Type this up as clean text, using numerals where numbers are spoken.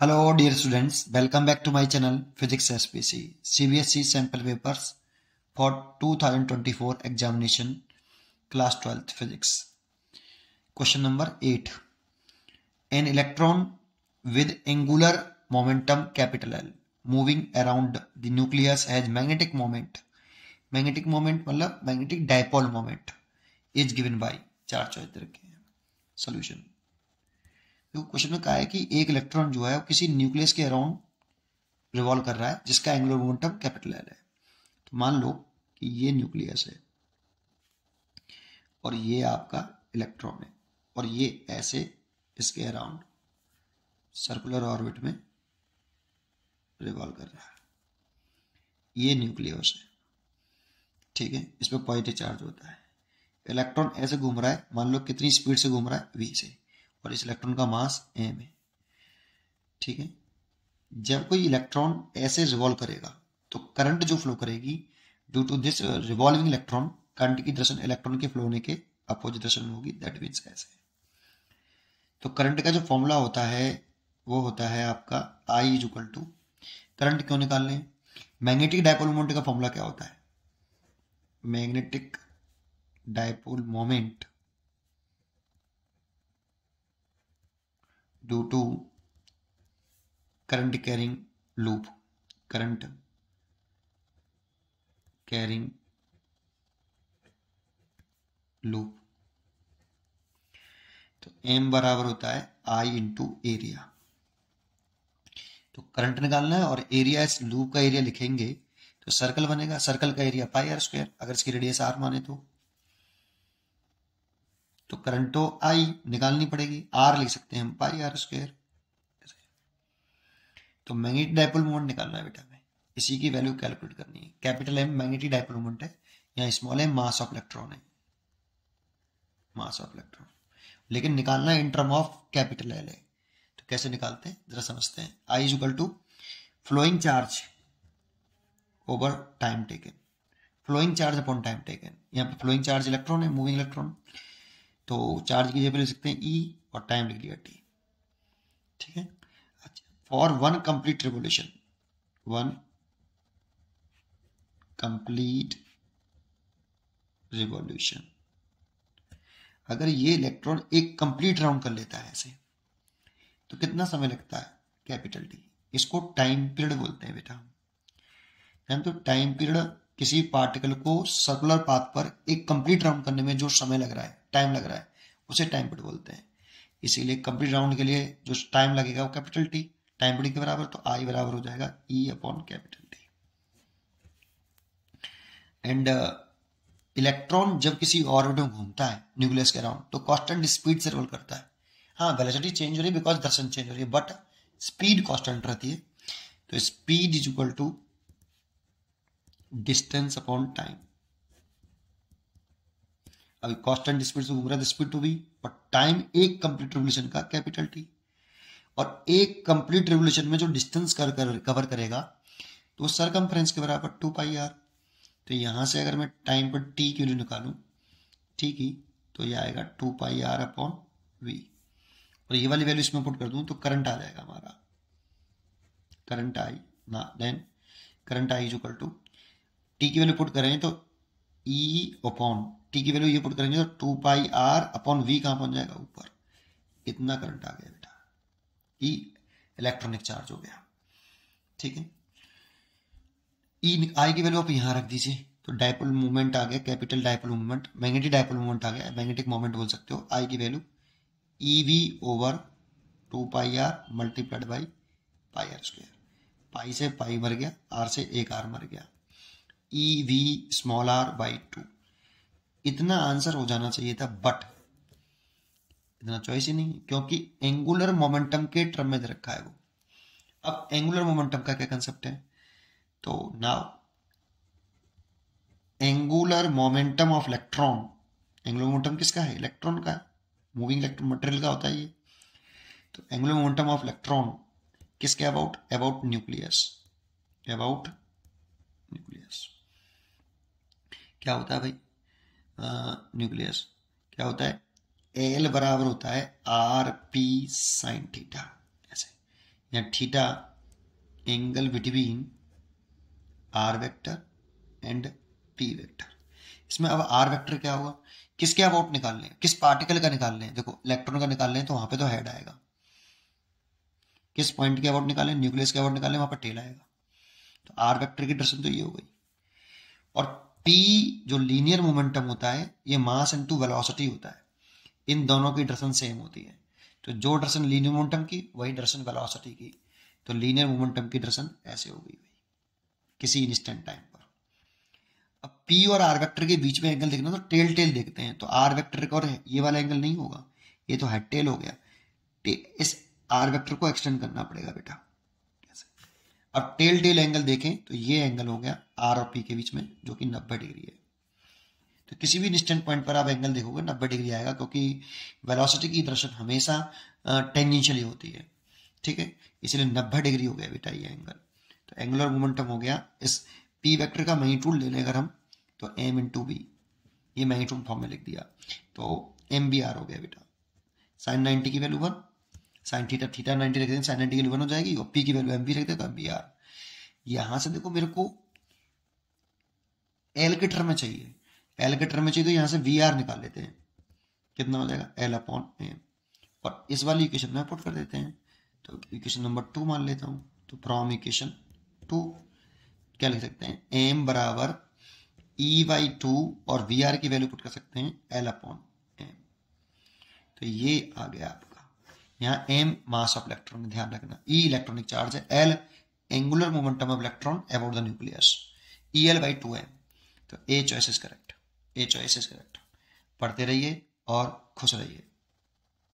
Hello dear students, welcome back to my channel Physics SPC. CBSE sample papers for 2024 examination class 12th physics. Question number 8. An electron with angular momentum capital L moving around the nucleus has magnetic moment. Magnetic moment मतलब magnetic dipole moment is given by चार choice रखे हैं. Solution. तो question में कहा है कि एक इलेक्ट्रॉन जो है वो किसी न्यूक्लियस के अराउंड रिवॉल्व कर रहा है जिसका एंगुलर मोमेंटम कैपिटल एल है. तो मान लो कि ये न्यूक्लियस है और ये आपका इलेक्ट्रॉन है और ये ऐसे इसके अराउंड सर्कुलर ऑर्बिट में रिवॉल्व कर रहा है. ये न्यूक्लियस है, ठीक है, इस पर पॉजिटिव चार्ज होता है. इलेक्ट्रॉन ऐसे घूम रहा है, मान लो कितनी स्पीड से घूम रहा है, v से, और इस इलेक्ट्रॉन का मास m है, ठीक है. जब कोई इलेक्ट्रॉन ऐसे रिवॉल्व करेगा तो करंट जो फ्लो करेगी due to this revolving electron, current की डायरेक्शन इलेक्ट्रॉन के फ्लो होने के अपोजिट डायरेक्शन होगी, दैट मींस ऐसे. तो करंट का जो फॉर्मूला होता है वो होता है आपका I is equal to, current क्यों निकाल लें, मैग्नेटिक डायपोल मोमेंट का फॉर्मूला क्या होता है, magnetic dipole moment due to current carrying loop, current carrying loop. तो m बराबर होता है I इंटू एरिया. तो करंट निकालना है और एरिया, इस लूप का एरिया लिखेंगे तो सर्कल बनेगा, सर्कल का एरिया पाई आर स्क्वायर, अगर इसकी रेडियस r माने तो करंट तो I निकालनी पड़ेगी, R लिख सकते हैं हम, पाई आर स्क्वायर. तो मैग्नेटिक डायपोल मोमेंट निकालना है बेटा हमें, इसी की वैल्यू कैलकुलेट करनी है. Capital M magnetic dipole moment है, यहाँ small m mass of electron है, मास ऑफ इलेक्ट्रॉन, लेकिन निकालना है in term of capital L है. तो कैसे निकालते हैं जरा समझते हैं. I is equal to flowing charge over time taken, flowing charge upon time taken. यहाँ पे फ्लोइंग चार्ज इलेक्ट्रॉन है, मूविंग इलेक्ट्रॉन, तो चार्ज की जगह पे लिख सकते हैं E और टाइम लिख दिया t, ठीक है. अच्छा, for one complete revolution, one complete revolution, अगर ये इलेक्ट्रॉन एक कंप्लीट राउंड कर लेता है ऐसे तो कितना समय लगता है, कैपिटल T. इसको टाइम पीरियड बोलते हैं बेटा हम. तो टाइम पीरियड किसी पार्टिकल को सर्कुलर पाथ पर एक कंप्लीट राउंड करने में जो समय लग रहा है, टाइम लग रहा है, उसे टाइम पीरियड बोलते हैं. इसीलिए कंप्लीट राउंड के लिए जो टाइम लगेगा वो कैपिटल T, टाइम पीरियड के बराबर. तो I बराबर हो जाएगा E upon capital T. And electron जब किसी ऑर्बिट में घूमता है न्यूक्लियस के अराउंड तो कॉन्स्टेंट स्पीड से रोल करता है. हाँ, वेलोसिटी चेंज हो रही है बिकॉज दर्शन चेंज हो रही है, बट स्पीड कॉन्स्टेंट रहती है. तो speed is equal to distance upon time. अभी कॉन्स्टेंट स्पीड से घूम रहा है, स्पीड टू बी, और टाइम एक कंप्लीट रिवॉल्यूशन का कैपिटल T. और एक कंप्लीट रिवॉल्यूशन में जो डिस्टेंस कवर करेगा तो सरकमफ्रेंस के बराबर 2 पाई r. तो यहां से अगर मैं टाइम पर T की वैल्यू निकालूं, T की, तो यह आएगा 2 पाई r अपॉन v, और ये वाली वैल्यू इसमें पुट कर दूं तो करंट आ जाएगा हमारा, करंट I ना, then current I is equal to T की वैल्यू पुट करेंगे तो E अपॉन T की वैल्यू ये पुट करेंगे तो 2 पाई R अपॉन V कहाँ पहुंच जाएगा, ऊपर. इतना करंट आ गया बेटा, E इलेक्ट्रॉनिक चार्ज हो गया, ठीक है. E I की वैल्यू आप यहाँ रख दीजिए तो डायपोल मोमेंट आ गया, capital dipole moment, magnetic dipole moment आ गया, मैग्नेटिक मोमेंट बोल सकते हो. I की value EV over 2 pi R multiplied by pi R square, pi से पाई मर गया, आर से एक आर मर गया, EV स्मॉल r बाई 2. इतना आंसर हो जाना चाहिए था, बट इतना चॉइस ही नहीं, क्योंकि एंगुलर मोमेंटम के टर्म में दे रखा है वो. अब एंगुलर मोमेंटम का क्या कंसेप्ट है, तो now angular momentum of electron, angular momentum किसका है, इलेक्ट्रॉन का, मूविंग इलेक्ट्रॉन मटेरियल का होता है ये. तो एंगुलर मोमेंटम ऑफ इलेक्ट्रॉन किसके about, about nucleus, about nucleus. क्या होता है भाई न्यूक्लियस, क्या होता है, L बराबर होता है R P sin थीटा, ऐसे. या theta angle between R vector and P vector. इसमें अब आर वेक्टर क्या हुआ, किसके अबाउट निकाल लें, किस पार्टिकल का निकाल लें। देखो इलेक्ट्रॉन का निकाल लें तो वहां पे तो हेड आएगा, किस पॉइंट के अबाउट निकालें, न्यूक्लियस के अबाउट निकालें, वहां पर टेल आएगा। तो आर वेक्टर की डायरेक्शन तो ये हो गई। और पी जो लीनियर मोमेंटम होता है ये मास इनटू वेलोसिटी होता है, इन दोनों की डायरेक्शन सेम होती है। तो जो डायरेक्शन लीनियर मोमेंटम की वही डायरेक्शन वेलोसिटी की, तो लीनियर मोमेंटम की डायरेक्शन ऐसे हो गई किसी इंस्टेंट टाइम पर। अब पी और आर वेक्टर के बीच में एंगल देखना तो टेल टेल देखते हैं, तो आर वेक्टर का और ये वाला एंगल नहीं होगा, ये तो हेड टेल हो गया। इस आर वेक्टर को एक्सटेंड करना पड़ेगा बेटा। अब टेल टेल एंगल देखें तो ये एंगल हो गया आर और पी के बीच में जो कि 90 डिग्री है। तो किसी भी इंस्टेंट पॉइंट पर आप एंगल देखोगे 90 डिग्री आएगा, क्योंकि वेलोसिटी की डायरेक्शन हमेशा टेंजेंशियली होती है, ठीक है। इसलिए 90 डिग्री हो गया बेटा ये एंगल। तो एंगुलर मोमेंटम हो गया, इस पी वेक्टर का मैग्नीट्यूड ले लें अगर हम, तो एम इन टू बी, ये मैग्नीट्यूड फॉर्म में लिख दिया, तो एम बी आर हो गया बेटा। साइन 90 की वैल्यू 1, साइन थीटा थीटा 90 रख दें, साइन 90 की वैल्यू 1 हो जाएगी, और पी की वैल्यू एम बी रख दें तो एम बी आर। यहाँ से देखो मेरे को एल के टर्म में चाहिए, एल के टर्म में चाहिए तो यहाँ से वी आर निकाल लेते हैं, कितना हो जाएगा एल अपॉन एम, और इस वाली इक्वेशन में पुट कर देते हैं। तो इक्वेशन नंबर 2 मान लेता हूँ। तो फ्रॉम इक्वेशन 2 क्या लिख सकते हैं, एम बराबर ई बाई 2 और वी आर की वैल्यू पुट कर सकते हैं एल अपॉन एम। तो ये आ गया आपका, यहाँ एम मास ऑफ इलेक्ट्रॉन, ध्यान रखना ई इलेक्ट्रॉनिक चार्ज है, L angular momentum of electron about the nucleus, E L by 2 m. तो A choice is correct, A choice is correct. पढ़ते रहिए और खुश रहिए।